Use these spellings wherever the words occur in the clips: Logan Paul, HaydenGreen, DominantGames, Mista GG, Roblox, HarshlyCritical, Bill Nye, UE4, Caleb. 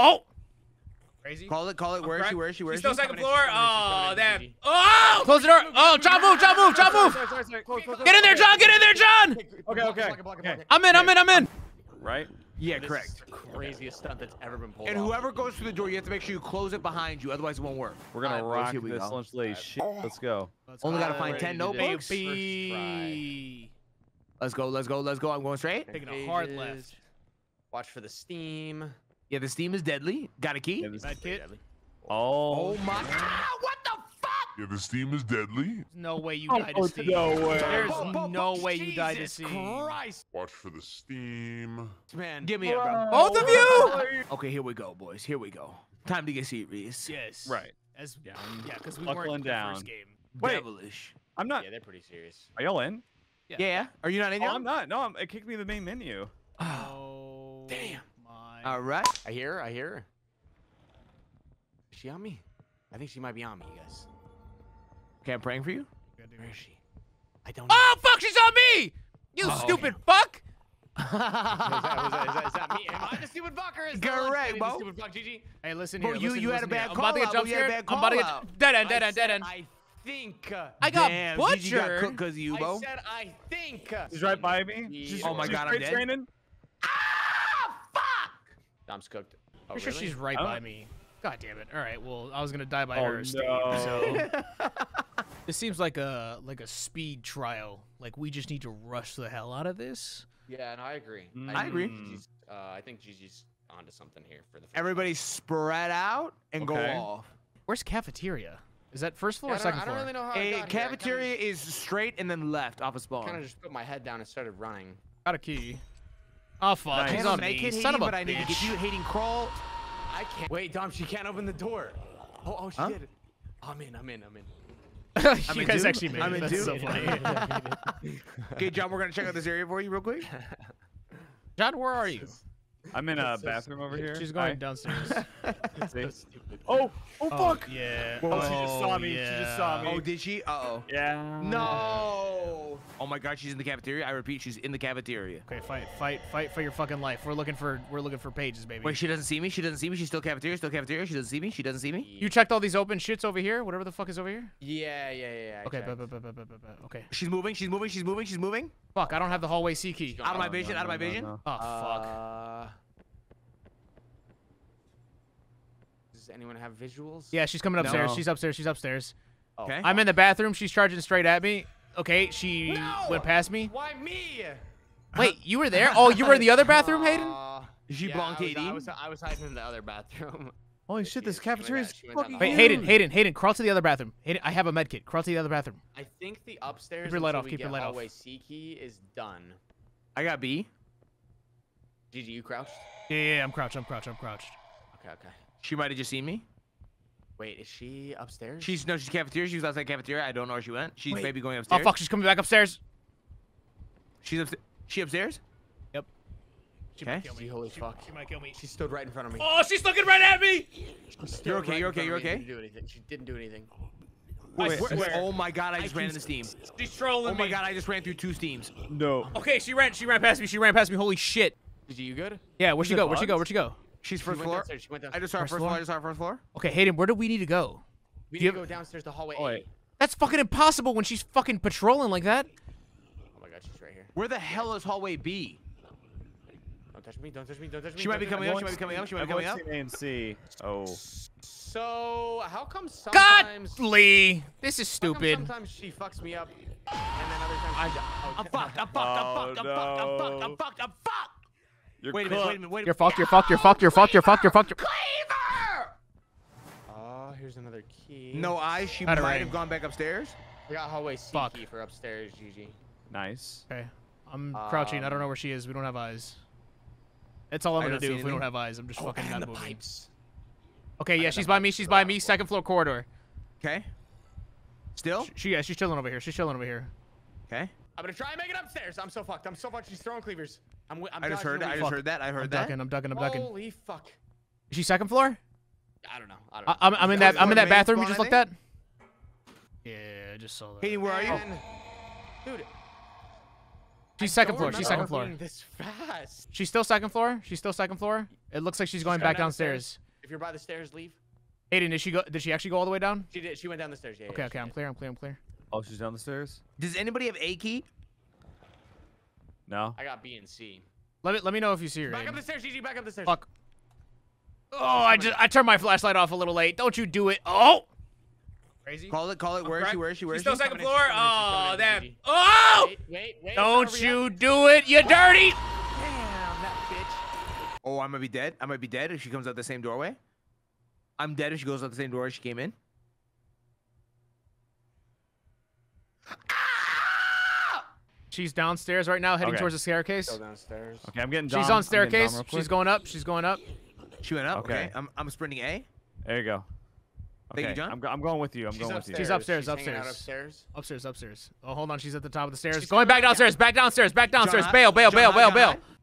Oh! Crazy. Call it. Where is she? She's still second floor. Oh, damn. Oh! Close the door. Oh, John, move. Sorry. Get in there, John. Okay. I'm in. Right? Yeah, correct. Craziest stunt that's ever been pulled off. And whoever goes through the door, you have to make sure you close it behind you, otherwise it won't work. We're gonna rock this lunch lady shit. Let's go. Only gotta find 10 notebooks. Let's go. I'm going straight. Taking a hard left. Watch for the steam. Yeah, the steam is deadly. Got a key? Oh my God. What the fuck? Yeah, the steam is deadly. No way you die to steam. There's no way you die to steam. Watch for the steam. Man, give me it, bro. Both of you! Okay, here we go, boys. Here we go. Time to get serious. Yes. Right. As, yeah, because we weren't in the first game. Wait. Devilish. I'm not. Yeah, they're pretty serious. Are y'all in? Yeah. Are you not in yet? Oh, I'm not. No, it kicked me to the main menu. Oh. Damn. All right. I hear her. Is she on me? I think she might be on me, you guys. Okay, I'm praying for you. Where is she? I don't know. Oh, fuck, she's on me! You stupid fuck! Is that me? Am I the stupid fuck or is that the stupid fuck, GG? Hey, listen here. You had a bad call. I'm about to get jump scared. I'm about to get dead end. I got butchered. Got because you, bro. I said I think. She's right by me. Oh my God, I'm dead. I'm cooked. Oh, really? Sure she's right by me. God damn it. All right. Well, I was gonna die by her. No. So this seems like a speed trial. Like we just need to rush the hell out of this. Yeah, and no, I agree. I agree. I think Gigi's onto something here for the. Everybody spread out and go off. Where's cafeteria? Is that first floor or second floor? I don't really know how. Cafeteria is straight and then left off a spawn. Kind of just put my head down and started running. Got a key. Oh fuck! Nice. He's on me. Son of a bitch. I need to get you, Hayden. Crawl. I can't. Wait, Dom. She can't open the door. Oh, she did it. I'm in. You guys actually made it. That's so funny. Okay, John, we're gonna check out this area for you real quick. John, where are you? I'm in a bathroom over here. She's going downstairs. Oh, fuck! Yeah. Oh, she just saw me. Yeah. She just saw me. Oh, did she? Uh-oh. Yeah. No. Oh my God, she's in the cafeteria. I repeat, she's in the cafeteria. Okay, fight for your fucking life. We're looking for pages, baby. Wait, she doesn't see me. She's still cafeteria. She doesn't see me. You checked all these open shits over here. Whatever the fuck is over here. Yeah. Okay. Okay. She's moving. Fuck! I don't have the hallway C key. Out of my vision. Oh fuck. Does anyone have visuals? Yeah, she's coming upstairs. No. She's upstairs. Okay. I'm in the bathroom. She's charging straight at me. Okay, she went past me. Why me? Wait, you were there? Oh, you were in the other bathroom, Hayden? She belonged to Hayden. I was hiding in the other bathroom. Holy shit, this cafeteria is fucking huge. Wait, Hayden, crawl to the other bathroom. Hayden, I have a medkit. Crawl to the other bathroom. I think the upstairs keep your light off. Hallway C key is done. I got B. GG, you crouched? Yeah, I'm crouched. Okay. She might have just seen me. Wait, is she upstairs? No, she's cafeteria. She was outside cafeteria. I don't know where she went. She's maybe going upstairs. Oh fuck, she's coming back upstairs. She upstairs? Yep. She might kill me. Holy fuck. She might kill me. She stood right in front of me. Oh, she's looking right at me. You're okay. She didn't do anything. Wait, oh my God, I just ran into steam. She's trolling me. Oh my God, I just ran through two steams. No. Okay, she ran past me. Holy shit. Is you good? Yeah, where'd she go? She's first floor. I just saw her first floor. Okay, Hayden, where do we need to go? We need to go downstairs to hallway A. That's fucking impossible when she's fucking patrolling like that. Oh my God, she's right here. Where the hell is hallway B? Don't touch me. She might be coming up. She might be coming up. And C. Oh. So how come sometimes? God, Lee, this is stupid. Sometimes she fucks me up, and then other times I'm fucked. Wait a minute. You're fucked. Cleaver! Oh, here's another key. She might have gone back upstairs. I got hallway C key for upstairs, GG. Nice. Okay. I'm crouching. I don't know where she is. We don't have eyes. That's all I'm going to do if we don't have eyes. I'm just fucking not moving. Pipes. Okay, yeah, she's by me. Second floor corridor. Okay. Still? Yeah, she's chilling over here. Okay. I'm going to try and make it upstairs. I'm so fucked. She's throwing cleavers. I just heard that. I'm ducking. Holy fuck! Is she second floor? I don't know. I'm in that bathroom you just looked at. Yeah, I just saw that. Hey, where are you, dude? She's second floor. She's second floor. This fast. She's still second floor. She's still second floor. It looks like she's going back downstairs. If you're by the stairs, leave. Hayden, did she go? Did she actually go all the way down? She did. She went down the stairs. Yeah, okay, okay. I'm clear. I'm clear. I'm clear. Oh, she's down the stairs. Does anybody have A key? No. I got B and C. Let me know if you see her. Back up the stairs, GG. Back up the stairs. Fuck. Oh, I turned my flashlight off a little late. Don't you do it. Oh. Crazy. Call it. Call it. Where is she? Where is she? Where is she? Still second floor. Oh, damn. Oh. Wait. Don't you do it. You dirty. Damn that bitch. Oh, I'm gonna be dead. I'm gonna be dead if she comes out the same doorway. I'm dead if she goes out the same door as she came in. She's downstairs right now, heading towards the staircase. Still downstairs. Okay, I'm getting down. She's on staircase. She's going up. She's going up. She went up. Okay. I'm sprinting A. There you go. Okay. Thank you, John. I'm going with you. I'm going with you. She's upstairs. Upstairs. Oh, hold on. She's at the top of the stairs. She's going back downstairs. Back downstairs. Back downstairs. Bail. Oh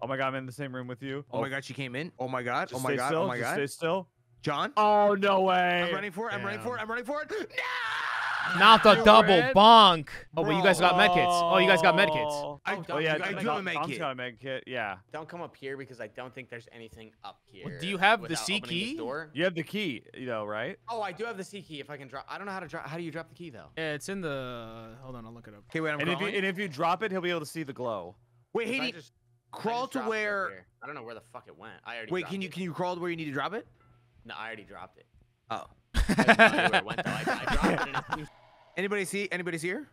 my God, I'm in the same room with you. Oh my God, she came in. Oh my God. Oh my God. Oh my God. Stay still. John? Oh, no way. I'm running for it. I'm running for it. I'm running for it. No! Not the double bonk. Oh, but you guys got med kits. Oh, you guys got med kits. Oh, yeah. I do have a med kit. Got a med kit. Yeah. Don't come up here because I don't think there's anything up here. Well, do you have the C key? You have the key, you know, right? Oh, I do have the C key. If I can drop. I don't know how to drop. How do you drop the key, though? Yeah, it's in the. Hold on. I'll look it up. Okay, wait. I'm and if you drop it, he'll be able to see the glow. Wait, Hayden. Crawl to where. I don't know where the fuck it went. I already. Wait, can you crawl to where you need to drop it? No, I already dropped it. Oh. Anybody see her?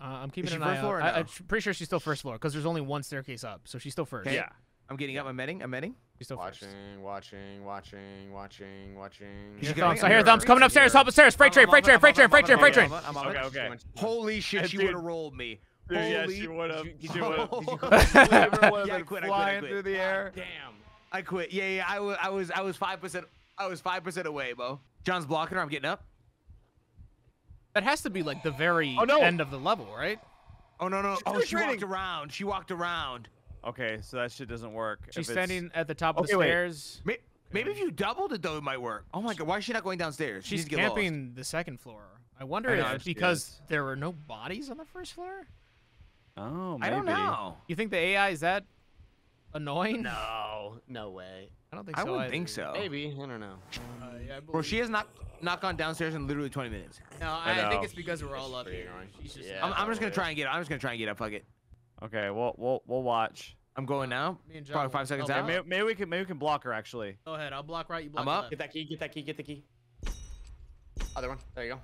I'm keeping an eye out. No? I'm pretty sure she's still first floor because there's only one staircase up, so she's still first. Okay. Yeah. I'm getting up. I'm medding. I'm medding. She's still watching. Hear thumbs. I hear thumbs coming upstairs. Help upstairs. Freight train. Okay. Holy shit! She would have rolled me. Yeah, she would have. I quit. Flying through the air. Damn. I quit. Yeah. I was 5%. I was 5% away, Bo. John's blocking her. I'm getting up. That has to be like the very end of the level, right? Oh no! Oh, she walked around. She walked around. Okay, so that shit doesn't work. She's standing at the top of the stairs. Maybe if you doubled it though, it might work. Oh my God! Why is she not going downstairs? She's camping the second floor. I wonder if it's because there were no bodies on the first floor. Oh, maybe. I don't know. You think the AI is that? Annoying? No way. I don't think so. I wouldn't think so. Maybe. I don't know. Yeah, bro, she has not gone downstairs in literally 20 minutes. No, I think it's because we're all up here. Yeah, I'm just gonna try and get up. I'm just gonna try and get up. Fuck it. Okay, we'll watch. I'm going now. Me and John probably 5 seconds out. Maybe we can block her actually. Go ahead. I'll block right. You block. I'm up. Left. Get that key. Get that key. Get the key. Other one. There you go.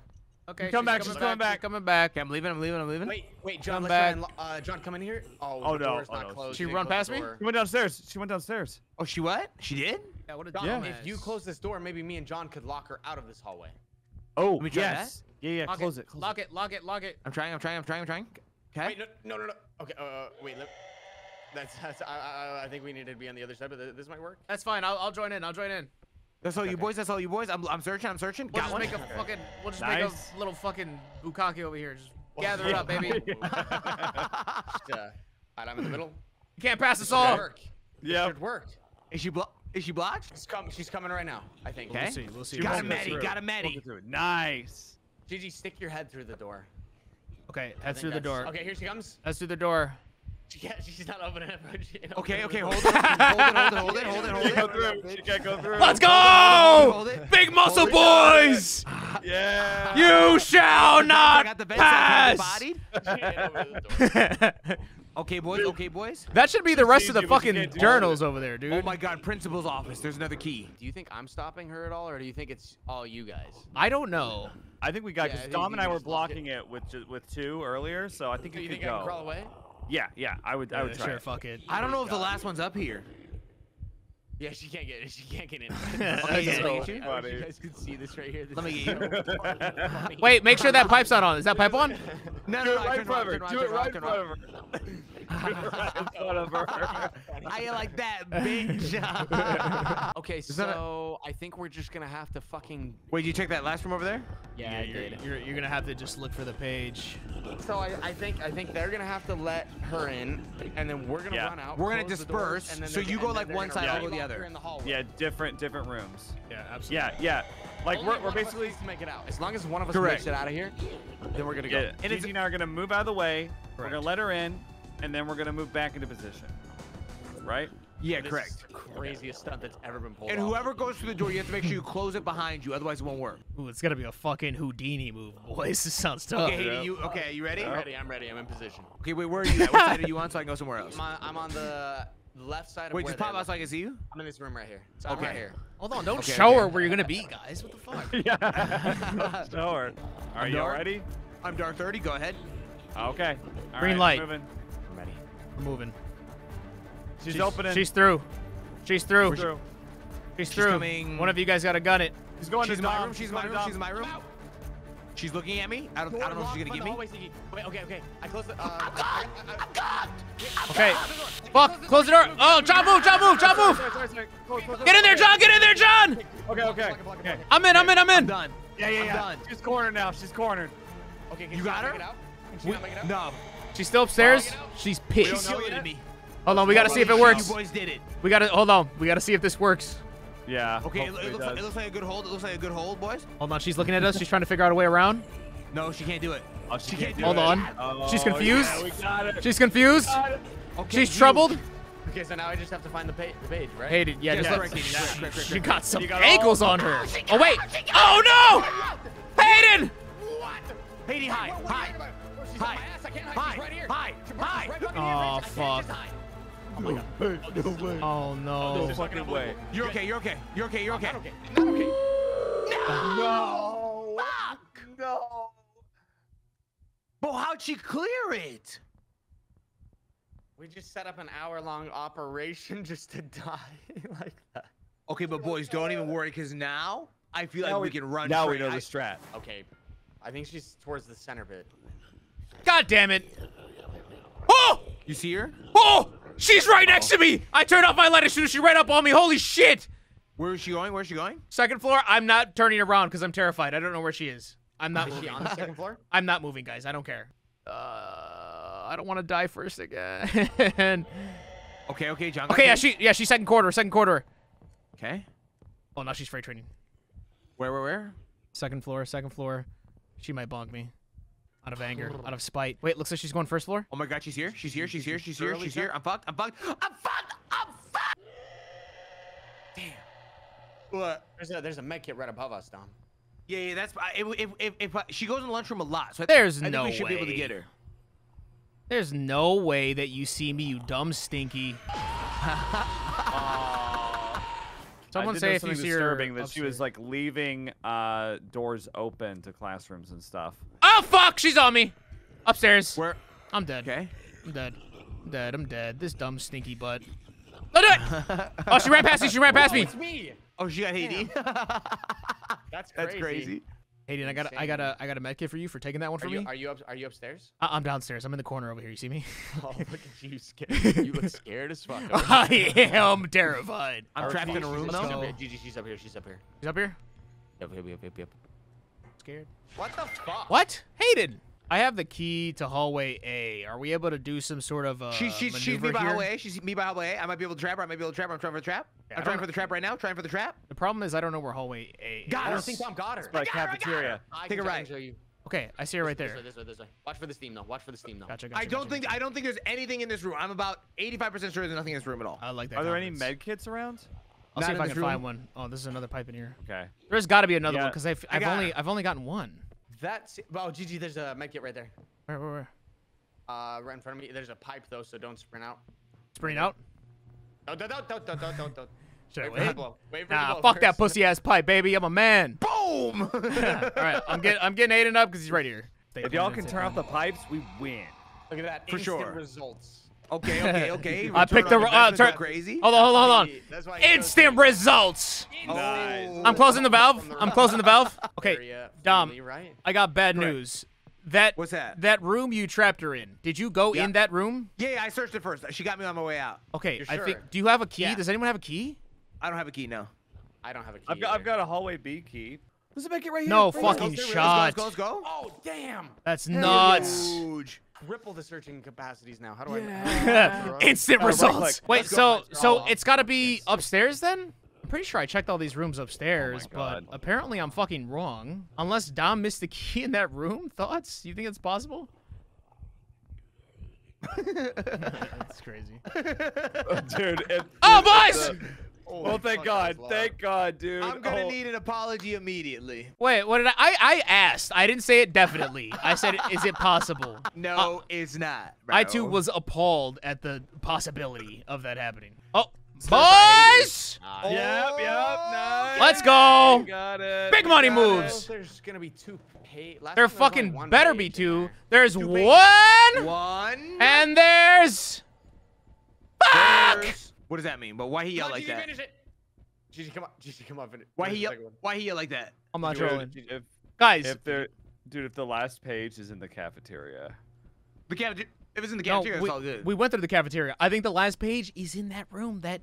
Okay. Come back. She's coming back. Coming back. Okay, I'm leaving. I'm leaving. I'm leaving. Wait, John. John, come in here. Oh no. She run past me. She went downstairs. She went downstairs. Oh, she what? She did? Yeah. What a dumbass. If you close this door, maybe me and John could lock her out of this hallway. Oh. Let me try that. Yeah. Close it. Lock it. Lock it. Lock it. I'm trying. Okay. Wait, no. Okay. Wait. That's. I think we need to be on the other side, but this might work. That's fine. I'll join in. That's all you boys. That's all you boys. I'm searching. I'm searching. We'll just make a fucking. We'll just make a little fucking bukkake over here. Just gather it up, baby. I'm in the middle. You can't pass us all. Yeah. It worked. Is she blocked? She's coming right now. I think. Okay. We'll see. Got a Maddie. Nice. Gigi, stick your head through the door. Okay. Head through the door. Okay. Here she comes. Head through the door. Yeah, she's not opening it. Okay, hold it. Hold it. She can't go through. Let's go! Big muscle boys! Yeah. You shall not pass! Okay, boys. That should be the rest of the fucking journals over there, dude. Oh my God, principal's office. There's another key. Do you think I'm stopping her at all, or do you think it's all you guys? I don't know. I think we got, because Dom and I were blocking it with two earlier, so I think we could go. You think I can crawl away? Yeah, I would try. Sure, fuck it. I don't know if the last one's up here. Yeah, she can't get it. She can't get in. You guys can see this right here. Let me get you. Wait, make sure that pipe's not on. Is that pipe on? No. Do it right forever. How you like that, bitch? Okay, so I think we're just gonna have to fucking. Wait, did you check that last room over there? Yeah, you're gonna have to just look for the page. So I think they're gonna have to let her in, and then we're gonna run out. We're gonna disperse. So you go like one side, I'll go the other. Yeah, different rooms. Yeah, absolutely. Yeah. Like we're basically to make it out. As long as one of us makes it out of here, then we're gonna go. And Gigi and I are gonna move out of the way. We're gonna let her in. and then we're going to move back into position. Right? Yeah, this correct. Is the craziest stunt that's ever been pulled. And whoever goes through the door, you have to make sure you close it behind you, otherwise it won't work. Ooh, it's gonna be a fucking Houdini move, boys. This sounds tough. Okay, Hayden, you ready? I'm ready. I'm ready. I'm in position. Okay, wait, where are you at? What side are you on, so I can go somewhere else? I'm on the left side. Wait, just pop out so I can see you. I'm in this room right here. So okay. I'm right here. Hold on, don't show her where you're gonna be, guys. What the fuck? Yeah. Show her. Are you ready? I'm dark 30. Go ahead. Okay. All green light. I'm ready. We're moving. She's opening. She's through. She's through. She's through. Coming. One of you guys gotta gun it. She's going to my room. She's my room. She's my room. She's looking at me. I don't know if she's gonna get me. Wait, okay. I closed the. I'm gone. Okay. Fuck. Close the door. Oh, John, move. Sorry. Get in there, John. Okay. I'm in. Done. Yeah. She's cornered now. Okay. You got her? No. She's still upstairs. She's pissed. Hold on, we gotta see if it works. You boys did it. We gotta hold on. We gotta see if this works. Yeah. Okay, it looks like a good hold. It looks like a good hold, boys. Hold on, she's looking at us. She's trying to figure out a way around. No, she can't do it. Oh, she can't do it. Hold on. Oh, she's confused. Yeah, we got it. She's confused. Okay, she's troubled. Okay, so now I just have to find the page, right? Hated. Yeah. Just she got some ankles on her. Oh wait. Oh no! Hayden. What? Hayden, hide. Oh fuck. Oh my God. Oh no. There's fucking way. You're okay. Not okay. No. Fuck. No. But how'd she clear it? We just set up an hour-long operation just to die like that. Okay, but boys, don't even worry, because now I feel like we can run. Now we know the strat. Okay. I think she's towards the center bit. God damn it. Oh! You see her? Oh! She's right next to me! I turned off my light as soon as she ran up on me. Holy shit! Where is she going? Second floor. I'm not turning around because I'm terrified. I don't know where she is. I'm not moving. Is she on the second floor? I'm not moving, guys. I don't care. I don't want to die first again. Okay, John. Okay, she's second quarter. Okay. Oh, now she's freight training. Where? Second floor. She might bonk me. Out of anger, out of spite. Wait, looks like she's going first floor. Oh my God, she's here. I'm fucked. Damn. What? There's a med kit right above us, Dom. Yeah, that's if she goes in the lunchroom a lot, so I think we should be able to get her. There's no way that you see me, you dumb stinky. Someone say if you see her that she was like leaving doors open to classrooms and stuff. Oh fuck! She's on me. Upstairs. Where? I'm dead. Okay. I'm dead. This dumb stinky butt. Don't do it! Oh, she ran past me. It's me. Oh, she got Hayden. That's crazy. Hayden, I got a med kit for you for taking that one from me. Are you upstairs? I'm downstairs. I'm in the corner over here. You see me? Oh, look at you, scared. You look scared as fuck. I am terrified. I'm trapped in a room though. GG, she's up here. She's up here. Yep. Scared. What the fuck? What? Hayden, I have the key to hallway A. Are we able to do some sort of she's me by hallway A. I might be able to trap her. I'm trying for the trap. Yeah, I'm trying for the trap right now. The problem is I don't know where hallway A is. I don't think Tom got her. Like cafeteria. Take a right. Okay, I see her right there. This way. Watch for the steam though. Gotcha. I don't think there's anything in this room. I'm about 85% sure there's nothing in this room at all. I like that. Are there any med kits around? I'll see if I can find one. Oh, this is another pipe in here. Okay. There's got to be another one because I've only gotten one. That's GG. There's a med kit right there. Where? Right in front of me. There's a pipe though, so don't sprint out. No, don't. Should I wait? Nah, fuck that pussy ass pipe, baby. I'm a man. Boom. Yeah. All right, I'm getting Hayden up because he's right here. If y'all can turn off the pipes, we win. Look at that. For sure. Results. Okay. I picked the turn. Crazy. Hold on. Instant results. Nice. I'm closing the valve. Okay, Dom. I got bad news. What's that? That room you trapped her in. Did you go in that room? Yeah, I searched it first. She got me on my way out. Okay, sure? I think. Do you have a key? Yeah. Does anyone have a key? I don't have a key. No. I've got a hallway B key. Does it make it right here? No fucking shot. Let's go. Oh damn. That's nuts. Huge. Ripple the searching capacities now. How do I instant results? Wait, so it's got to be upstairs then? I'm pretty sure I checked all these rooms upstairs, but apparently I'm fucking wrong. Unless Dom missed the key in that room. Thoughts? You think it's possible? That's crazy. Dude. Oh, boys! Well, thank God. Thank God, dude. I'm going to need an apology immediately. Wait, what did I asked. I didn't say it definitely. I said, is it possible? No, it's not, bro. I, too, was appalled at the possibility of that happening. Oh, boys! Yep, nice. Let's go. Got it. Big money moves. There's going to be two. There fucking better be two. There's one. One. And there's... Fuck! What does that mean? But why he yell like that? GG, come on. GG, come on. Why he yell like that? I'm not trolling. Guys. Dude, if the last page is in the cafeteria. The cafeteria. If it's in the cafeteria, it's all good. We went through the cafeteria. I think the last page is in that room that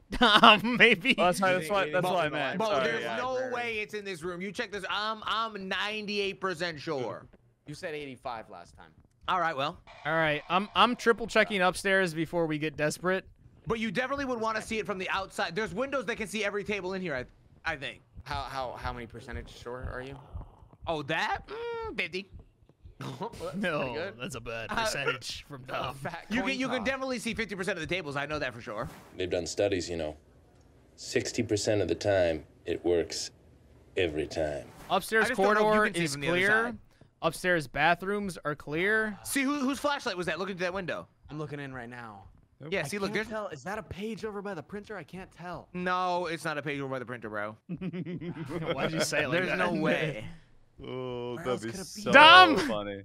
maybe. Well, that's what I meant. But there's no way it's in this room. You check this. I'm 98% sure. You said 85 last time. All right, well. All right, I'm triple checking upstairs before we get desperate. But you definitely would want to see it from the outside. There's windows that can see every table in here. I think. How many percentage sure are you? Oh, that 50. No, that's a bad percentage from Dom. You can definitely see 50% of the tables. I know that for sure. They've done studies, you know. 60% of the time, it works every time. Upstairs corridor is clear. Upstairs bathrooms are clear. See whose flashlight was that? Look into that window. I'm looking in right now. Yeah, see, look, there's... Is that a page over by the printer? I can't tell. No, it's not a page over by the printer, bro. Why'd you say it like that? There's no way. Oh, that'd be so funny.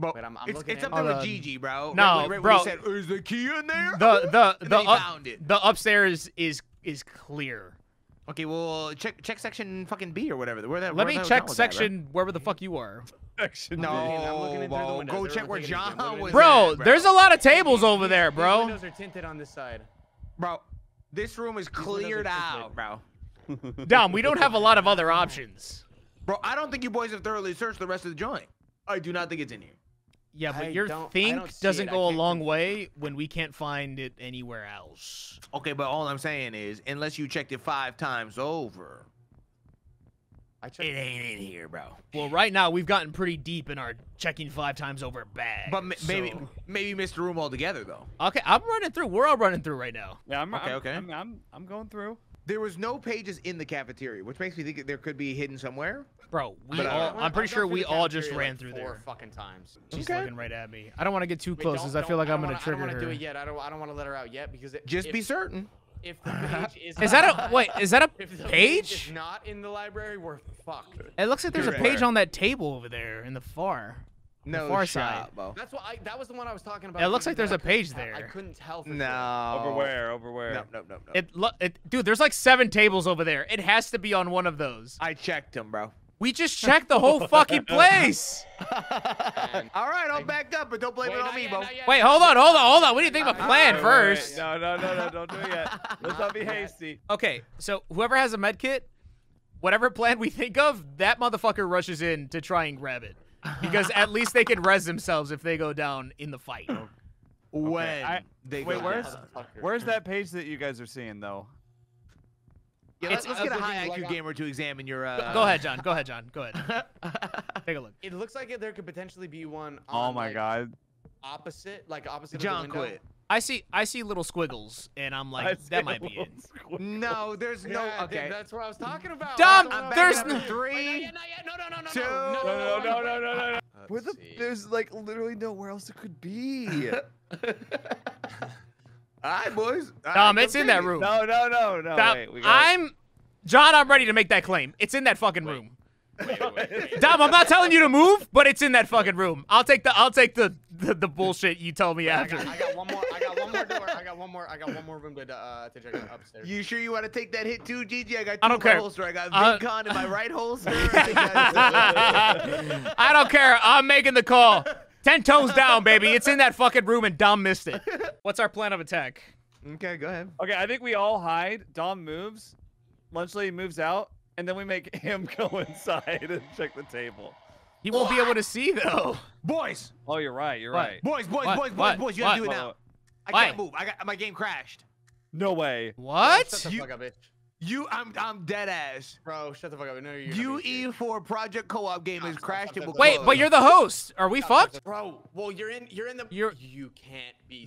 But it's up there with GG, bro. No, bro. He said, is the key in there? The upstairs is clear. Okay, well, check section fucking B or whatever. Let me check section wherever the fuck you are. No, I'm looking in through the window. Go check where John was. Bro, there's a lot of tables over there, bro. The windows are tinted on this side. Bro, this room is cleared out, bro. Dom, we don't have a lot of other options. Bro, I don't think you boys have thoroughly searched the rest of the joint. I do not think it's in here. Yeah, but your think doesn't go a long way when we can't find it anywhere else. Okay, but all I'm saying is, unless you checked it 5 times over, it ain't in here, bro. Well, right now, we've gotten pretty deep in our checking 5 times over bag. But maybe missed the room altogether, though. Okay, I'm running through. We're all running through right now. Yeah, I'm going through. There was no pages in the cafeteria, which makes me think that there could be hidden somewhere. Bro, I'm pretty sure we all just ran through there 4 fucking times. She's looking right at me. I don't want to get too close because I feel like I'm going to trigger her. I don't want to do it yet. I don't want to let her out yet because just be certain. If the page is is that a page? If not in the library, we're fucked. It looks like there's a page on that table over there in the far. No far side. That's what that was the one I was talking about. It looks like there's a page there. I couldn't tell. No. Over where? No. Dude, there's like 7 tables over there. It has to be on one of those. I checked them, bro. We just checked the whole fucking place. All right, I'll back up, but don't blame it on me, bro. Wait, hold on. We need to think about plan first. No, don't do it yet. Let's not be hasty. Okay, so whoever has a med kit, whatever plan we think of, that motherfucker rushes in to try and grab it. Because at least they can res themselves if they go down in the fight. Okay. Where's that page that you guys are seeing, though? Yeah, let's get a high IQ gamer to examine your... Go ahead, John. Take a look. It looks like there could potentially be one on, God. Opposite John of the window. Quit. I see little squiggles, and I'm like, that might be it. No, there's no... Okay. That's what I was talking about. Dom, there's... 3... Not yet. No. There's, like, literally nowhere else it could be. All right, boys. Dom, it's in that room. No. Wait, John, I'm ready to make that claim. It's in that fucking room. Wait. Dom, I'm not telling you to move, but it's in that fucking room. I'll take the bullshit you tell me after. I got one more room to check out upstairs. You sure you want to take that hit too, GG? I got 2 in my holster. I got VidCon in my right holster. I don't care. I'm making the call. 10 toes down, baby. It's in that fucking room, and Dom missed it. What's our plan of attack? Okay, go ahead. Okay, I think we all hide. Dom moves. Lunch lady moves out. And then we make him go inside and check the table. He won't be able to see, though. Boys! Oh, you're right. Boys, you gotta do it now. I can't move. My game crashed. No way. What? Shut the fuck up, bitch. I'm dead ass. Bro, shut the fuck up. No, you're UE4 Project Co-op game has crashed. Wait, but you're the host. Are we fucked? Bro, well, you're in the. You can't be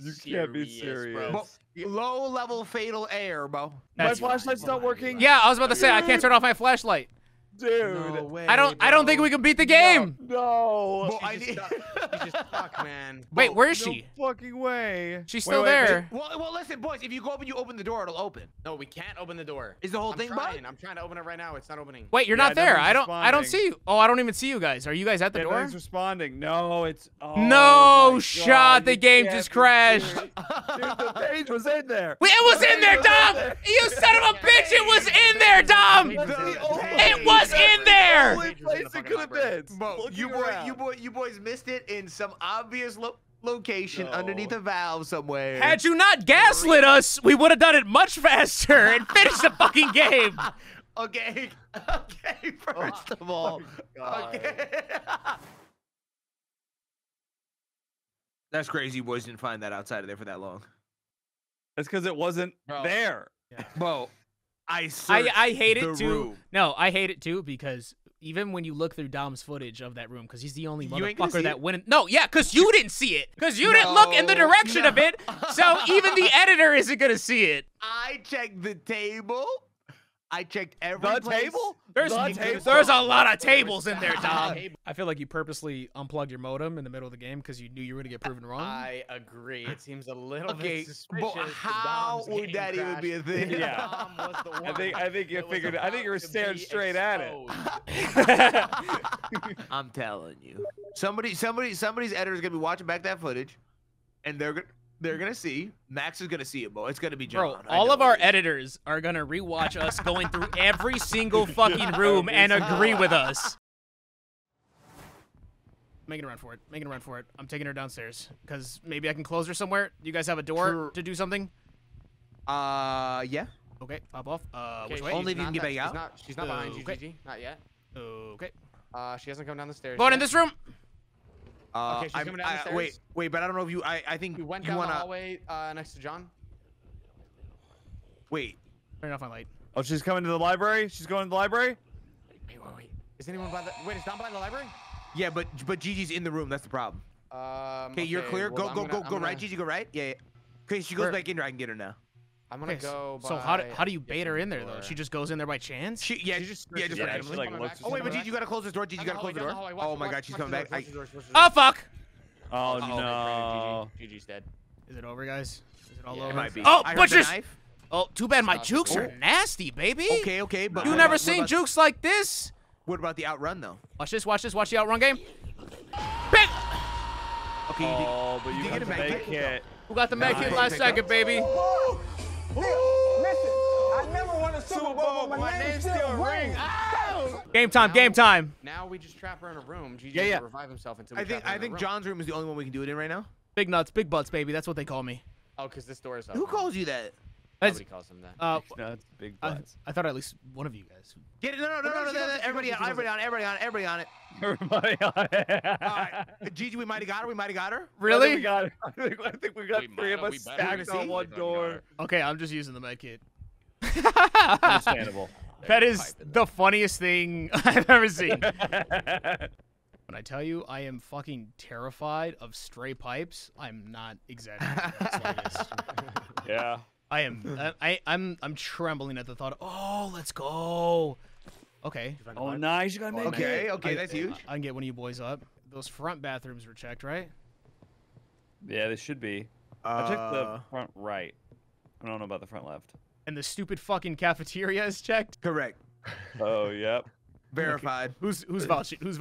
serious, bro. Low level fatal error, bro. That's my flashlight's not working. Yeah, I was about to say I can't turn off my flashlight. Dude, no way, I don't think we can beat the game. No, well, she's stuck, man. Wait, where is she? No fucking way. She's still there. Well, listen, boys. If you go up and you open the door, it'll open. No, we can't open the door. Is the whole thing broken? I'm trying to open it right now. It's not opening. Wait, you're not there. I don't see you. Oh, I don't even see you guys. Are you guys at the door? Responding. No, it's. Oh, no shot. The game just crashed. Dude, the page was in there. It was in there, Dom. You son of a bitch! It was in there, Dom. It was. In there! The only place it could have been. Bro, you boys missed it in some obvious location underneath a valve somewhere. Had you not gaslit us, we would have done it much faster and finished the fucking game. Okay, first of all. Okay. That's crazy you boys didn't find that outside of there for that long. That's because it wasn't there. Yeah. Bro. I hate it too. Room. No, I hate it too because even when you look through Dom's footage of that room, because he's the only motherfucker that went. No, yeah, because you didn't see it. Because you didn't look in the direction of it. So even the editor isn't gonna see it. I checked the table. I checked every place. Table. There's a lot of tables in there, Dom. I feel like you purposely unplugged your modem in the middle of the game because you knew you were gonna get proven wrong. I agree. It seems a little bit suspicious. But how would that even be a thing? Yeah. Dom was the one. I think you figured. I think you were staring straight at it. I'm telling you, somebody's editor's gonna be watching back that footage, and they're gonna see. Max is gonna see it, bro. It's gonna be John. Bro, all of our editors are gonna rewatch us going through every single fucking room and agree with us. Making a run for it. Making a run for it. I'm taking her downstairs because maybe I can close her somewhere. You guys have a door to do something? Yeah. Okay, pop off. Which way? Only if you can get back out. She's not behind you, GG. Not yet. Okay. She hasn't come down the stairs. Going in this room. Okay, she's coming down the stairs. Wait, but I don't know if you. I think you went down the hallway next to John. Wait. Turn off my light. Oh, she's coming to the library. She's going to the library. Wait. Is anyone by the? Wait, is Dom by the library? Yeah, but Gigi's in the room. That's the problem. Okay, you're clear. Well, go right, Gigi. Go right. Yeah. Okay, she goes back in there. I can get her now. I'm gonna go. So how do you bait her in there though? She just goes in there by chance? She just randomly. Oh wait, but Gigi, you gotta close this door. Gigi, you gotta close the door. Oh my God, she's coming back. Oh fuck! Oh no. Gigi's dead. Is it over, guys? Is it all over? It might be. Oh, butchers! Oh, too bad my jukes are nasty, baby. Okay, but you never seen jukes like this. What about the outrun though? Watch this. Watch the outrun game. Bang! Okay. Oh, but you got the med kit. Who got the med kit last second, baby? Listen, I never won a Super Bowl, but my name still rings. Oh! Game time. Now we just trap her in a room. GG to revive himself until we I think John's room is the only one we can do it in right now. Big nuts, big butts, baby. That's what they call me. Oh, because this door is up. Who calls you that? Nobody calls him that. Big nuts, big butts. I thought at least one of you guys. Get it? No. Everybody on it. Everybody on it. All right. Gigi, we might have got her. Really? We got her. I think we got three of us stacked on one door. Okay, I'm just using the med kit. Understandable. That is the funniest thing I've ever seen. When I tell you I am fucking terrified of stray pipes, I'm not exaggerating. Yeah. I'm trembling at the thought. Oh, let's go. Okay. Oh, nice. You got to make it. Okay, that's huge. I can get one of you boys up. Those front bathrooms were checked, right? Yeah, they should be. I checked the front right. I don't know about the front left. And the stupid fucking cafeteria is checked? Correct. Oh, yep. Verified. Who's vouching on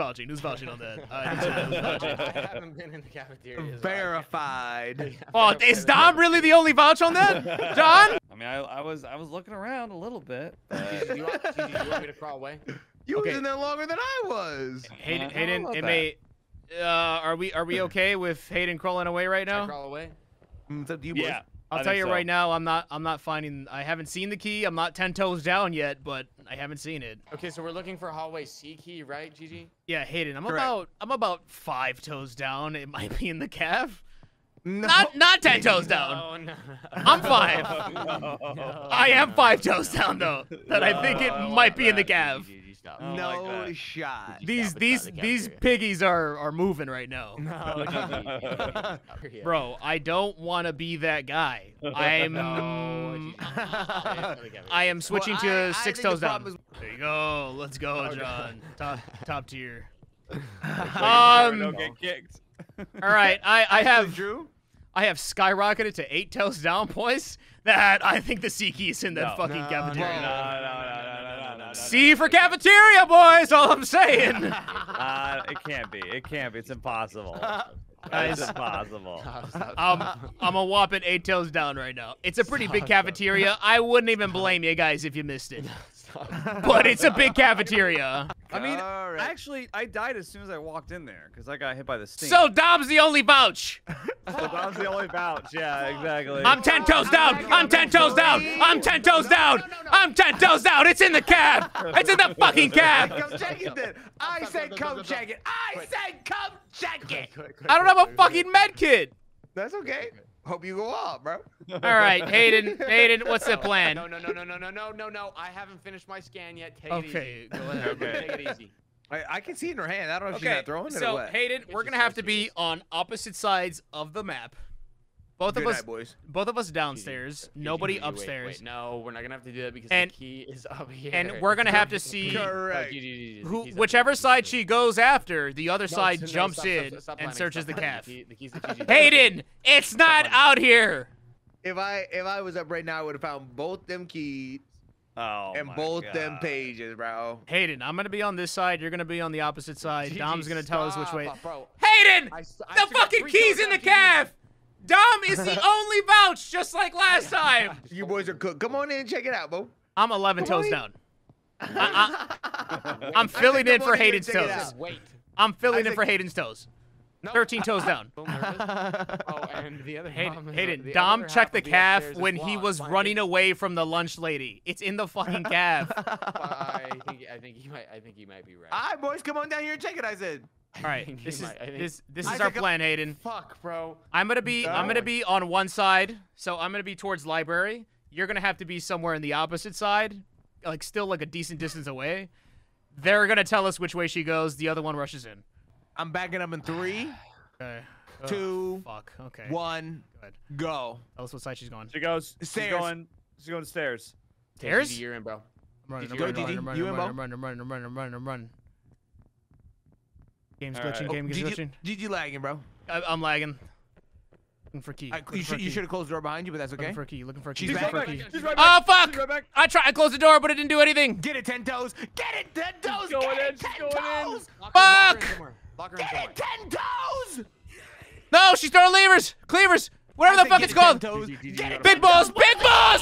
that? I haven't been in the cafeteria. Verified. Oh, is Dom really the only vouch on that? John? I mean, I was looking around a little bit. Do you want me to crawl away? You was in there longer than I was. Hayden, it may. Are we okay with Hayden crawling away right now? Should I crawl away? It's up to you, boys. Yeah. I'll tell you right now, I'm not finding. I haven't seen the key. I'm not 10 toes down yet, but I haven't seen it. Okay, so we're looking for hallway C key, right, Gigi? Yeah, Hayden. I'm about 5 toes down. It might be in the cave. No. Not 10 toes down. No, no. I'm 5. No. I am 5 toes down though. That no. I think it might be in the gav. No shot. These piggies are moving right now. No. Bro, I don't want to be that guy. I am switching to 6 toes down. There you go. Let's go, John. Top tier. Don't get kicked. All right, I have skyrocketed to 8 toes down, boys. That I think the C key is in that fucking cafeteria. No. C for cafeteria, boys. All I'm saying. It can't be. It can't be. It's impossible. It's impossible. I'm a whopping 8 toes down right now. It's a pretty big cafeteria. I wouldn't even blame you guys if you missed it. But it's a big cafeteria. I mean, actually, I died as soon as I walked in there because I got hit by the stink. So Dom's the only vouch. Yeah, exactly. I'm 10 toes down. I'm 10 toes down. I'm 10 toes down. I'm 10 toes down. It's in the cab. It's in the fucking cab. Come check it then. I said come check it. I said come check it. I don't have a fucking med kit. That's okay. Hope you go up, bro. All right, Hayden, what's the plan? No. I haven't finished my scan yet. Take it easy. Take it easy. I can see it in her hand. I don't know if she's not throwing it or what. So, Hayden, we're going to have to be on opposite sides of the map. Both of us downstairs. Nobody upstairs. No, we're not going to have to do that because the key is up here. And we're going to have to see whichever side she goes after, the other side jumps in and searches the calf. Hayden, it's not out here. If I was up right now, I would have found both them keys and both them pages, bro. Hayden, I'm going to be on this side. You're going to be on the opposite side. Dom's going to tell us which way. Hayden, the fucking key's in the calf. Dom is the only vouch, just like last time. You boys are cooked. Come on in and check it out, bro. I'm 11 toes down. I'm filling in for Hayden's toes. Wait. I'm filling in for Hayden's toes. 13 toes down. And the other Hayden, Dom checked the calf when he was running away from the lunch lady. It's in the fucking calf. I think he might be right. All right, boys, come on down here and check it, I said. All right, this is our plan, Hayden. Fuck, bro. I'm gonna be on one side, so I'm gonna be towards library. You're gonna have to be somewhere in the opposite side, like still like a decent distance away. They're gonna tell us which way she goes. The other one rushes in. I'm backing up in 3, okay. 2, fuck. Okay. 1, go. Tell us what side she's going. She goes. Stairs. She's going to stairs. Stairs? You're in, bro. I'm running. Game's glitching, game glitching. GG lagging, bro. I'm lagging. Looking for key. You should have closed the door behind you, but that's okay. Looking for a key, looking for a key. She's right back. Oh, fuck! Right back. I closed the door, but it didn't do anything. Get it, 10 toes. Get it, 10 toes. Get it, 10 toes. Fuck! Get it, 10 toes. No, she's throwing levers. Cleavers. Whatever the fuck it's called. Big balls. Big balls.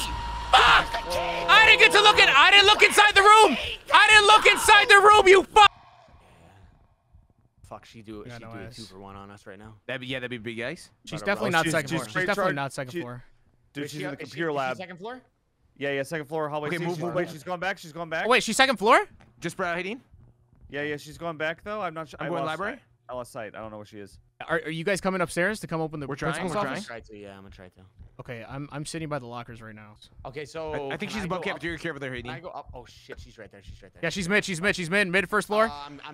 Fuck! I didn't get to look at it. I didn't look inside the room. I didn't look inside the room, you fuck. Fuck, she do a 2-for-1 on us right now. That'd be big ice. She's definitely not second floor. She's definitely not second floor. Dude, she's in the computer lab. Second floor? Yeah, second floor hallway. Okay, move. Wait, she's going back. She's going back. Oh, wait, she's second floor? Just for hiding? Yeah, she's going back though. I'm not sure. I'm going library. I lost sight. I don't know where she is. Are you guys coming upstairs to come open the principal's office? I'm gonna try to. Yeah, I'm gonna try to. Okay, I'm sitting by the lockers right now. Okay, so I think she's above cafeteria. Care for there, Hayden. I go up. Oh shit, she's right there. Yeah, she's mid. Mid first floor.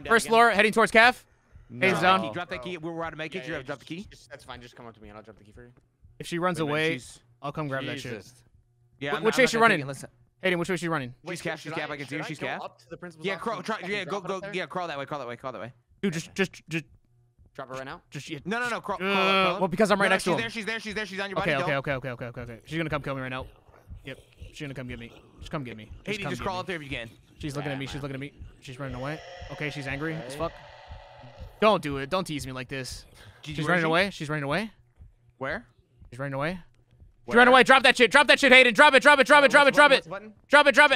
First floor, heading towards calf. No. Hey, Zone. He dropped that key. We were out to make it. You have to drop the key. That's fine. Just come up to me and I'll drop the key for you. If she runs away, I'll come grab that shit. Yeah. Which way is she running? Hayden, which way is she running? She's calf. She's calf. I can see her. She's calf. Yeah, crawl. Yeah, go. Yeah, crawl that way. Crawl that way. Dude, just. Drop her right now. Just no. Crawl. Well, because I'm right next to her. She's there. She's on your body. Okay. She's gonna come kill me right now. Yep. She's gonna come get me. Just come get me. Hayden, just crawl up there if you can. She's looking at me. She's running away. Okay, she's angry as fuck. Don't do it. Don't tease me like this. She's running away. Where? She's running away. She's running away. Drop that shit. Hayden. Drop it. Drop it.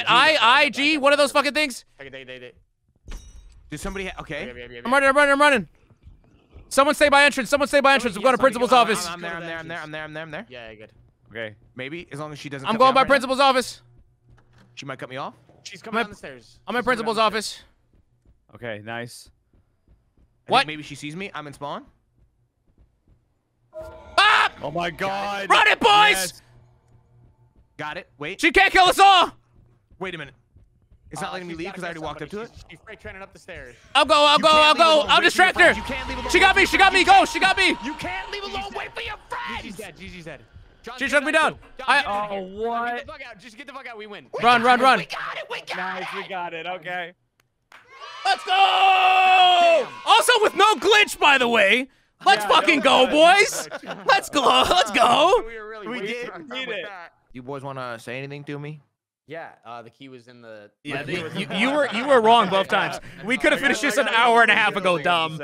I G. One of those fucking things. Did somebody? Okay. I'm running. Someone stay by entrance. I'm going to principal's office. I'm there. Yeah, good. Okay. Maybe as long as she doesn't. I'm going by principal's office. She might cut me off. She's coming down the stairs. I'm in principal's office. Okay. Nice. What? Maybe she sees me. I'm in spawn. Ah! Oh my God. Run it, boys! Yes. Got it. Wait. She can't kill us all! Wait a minute. It's not letting me leave because I already walked up to it. She's freight training up the stairs. I'll go. I'll distract her. She got me. Go. She got me. You can't leave alone. Wait for your friends. Gigi's dead. She took me down. Oh, what? Just get the fuck out. We win. Run. We got it. We got it. Okay. Let's go. Also with no glitch, by the way. Let's fucking go, boys. Let's go. We did it. You boys want to say anything to me? Yeah, the key was in the. Yeah, you were wrong both times. We could have finished this an hour and a half ago, Dom.